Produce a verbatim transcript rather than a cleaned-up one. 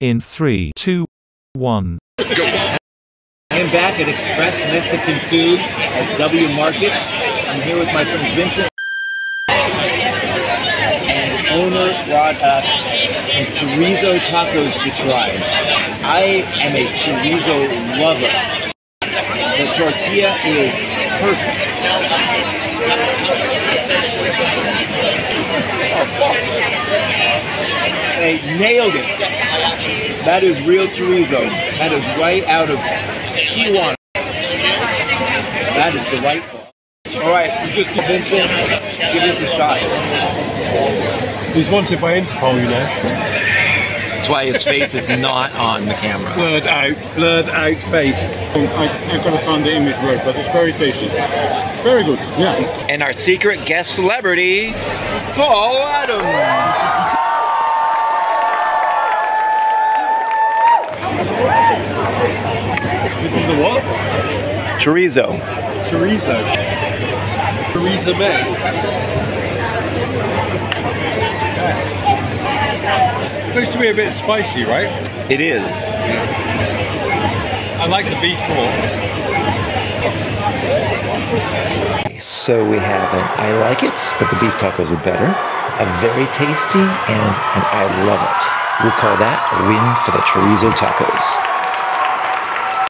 In three, two, one. Let's go. I am back at Express Mexican Food at W Market. I'm here with my friend Vincent. And the owner brought us some chorizo tacos to try. I am a chorizo lover. The tortilla is perfect. They nailed it. That is real chorizo. That is right out of Tijuana. That is delightful. All right, we just Vincent, give this a shot. He's wanted by Interpol, you know. That's why his face is not on the camera. Blurred out, blurred out face. I, I've got to find the image word, but it's very tasty. Very good, yeah. And our secret guest celebrity, Paul Adam. This is a what? Chorizo. Chorizo. Chorizo man. Okay. It looks to be a bit spicy, right? It is. Yeah. I like the beef more. So we have an I like it, but the beef tacos are better. A very tasty and an I love it. We'll call that a win for the chorizo tacos.